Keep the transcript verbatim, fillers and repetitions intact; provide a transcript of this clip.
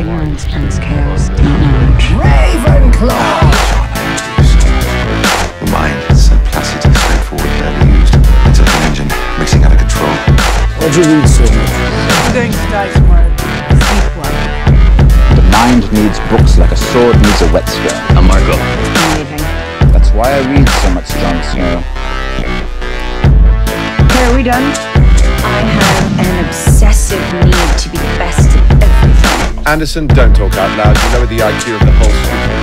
Ignorance brings chaos, not knowledge. Ravenclaw! The mind is so placid and straightforward, barely used. It's a little engine, mixing out of control. What'd you read so much? I'm going to die tomorrow. Sleep well. The mind needs books like a sword needs a whetstone. I'm Margot. I'm leaving. That's why I read so much John Snow. Okay, are we done? I have an obsessive need to be the best at everything. Anderson, don't talk out loud. You lower the I Q of the whole school.